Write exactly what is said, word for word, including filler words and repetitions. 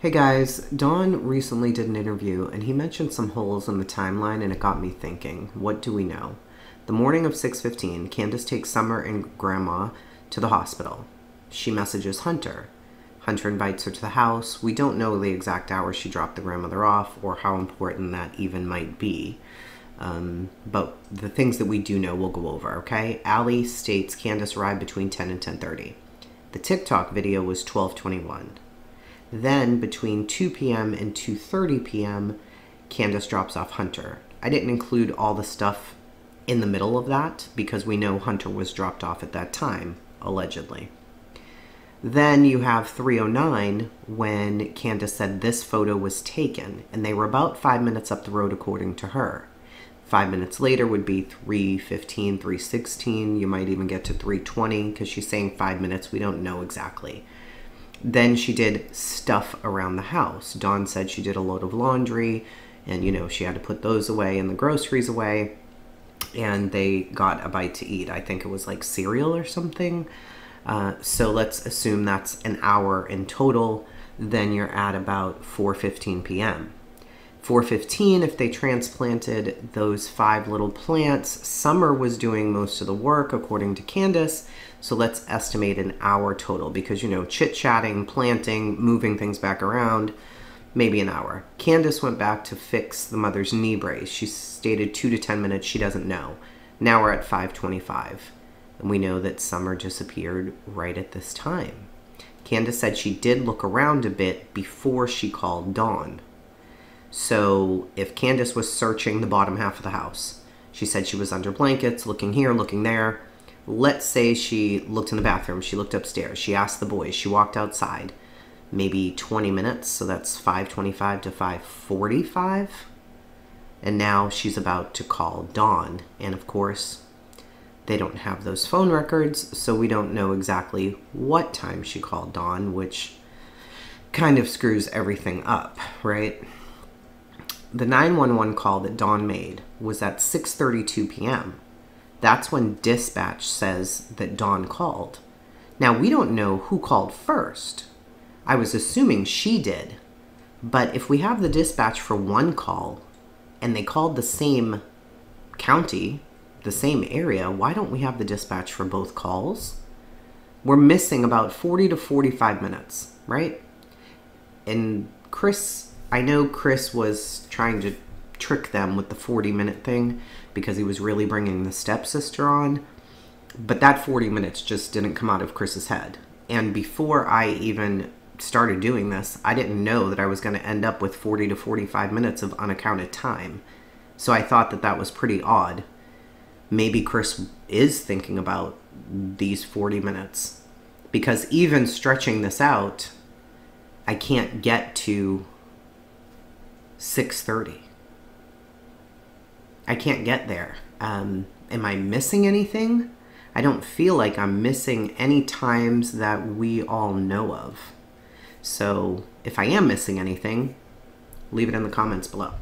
Hey guys, Don recently did an interview and he mentioned some holes in the timeline and it got me thinking, what do we know? The morning of six fifteen, Candace takes Summer and Grandma to the hospital. She messages Hunter. Hunter invites her to the house. We don't know the exact hour she dropped the grandmother off or how important that even might be. Um, but the things that we do know we'll go over, okay? Allie states Candace arrived between ten and ten thirty. The TikTok video was twelve twenty-one. Then, between two p m and two thirty p m, Candace drops off Hunter. I didn't include all the stuff in the middle of that because we know Hunter was dropped off at that time, allegedly. Then you have three oh nine when Candace said this photo was taken, and they were about five minutes up the road according to her. Five minutes later would be three fifteen, three sixteen, you might even get to three twenty because she's saying five minutes, we don't know exactly. Then she did stuff around the house. Dawn said she did a load of laundry and, you know, she had to put those away and the groceries away. And they got a bite to eat. I think it was like cereal or something. Uh, so let's assume that's an hour in total. Then you're at about four fifteen p m four fifteen, if they transplanted those five little plants, Summer was doing most of the work, according to Candace. So let's estimate an hour total because, you know, chit-chatting, planting, moving things back around, maybe an hour. Candace went back to fix the mother's knee brace. She stated two to ten minutes. She doesn't know. Now we're at five twenty-five. And we know that Summer disappeared right at this time. Candace said she did look around a bit before she called Dawn. So if Candace was searching the bottom half of the house, she said she was under blankets, looking here, looking there. Let's say she looked in the bathroom. She looked upstairs. She asked the boys. She walked outside, maybe twenty minutes. So that's five twenty-five to five forty-five. And now she's about to call Dawn. And of course, they don't have those phone records. So we don't know exactly what time she called Dawn, which kind of screws everything up, right? The nine one one call that Dawn made was at six thirty-two p m That's when dispatch says that Dawn called. Now, we don't know who called first. I was assuming she did. But if we have the dispatch for one call and they called the same county, the same area, why don't we have the dispatch for both calls? We're missing about forty to forty-five minutes, right? And Chris... I know Chris was trying to trick them with the forty minute thing because he was really bringing the stepsister on, but that forty minutes just didn't come out of Chris's head. And before I even started doing this, I didn't know that I was going to end up with forty to forty-five minutes of unaccounted time. So I thought that that was pretty odd. Maybe Chris is thinking about these forty minutes because even stretching this out, I can't get to six thirty. I can't get there. Um, am I missing anything? I don't feel like I'm missing any times that we all know of. So if I am missing anything, leave it in the comments below.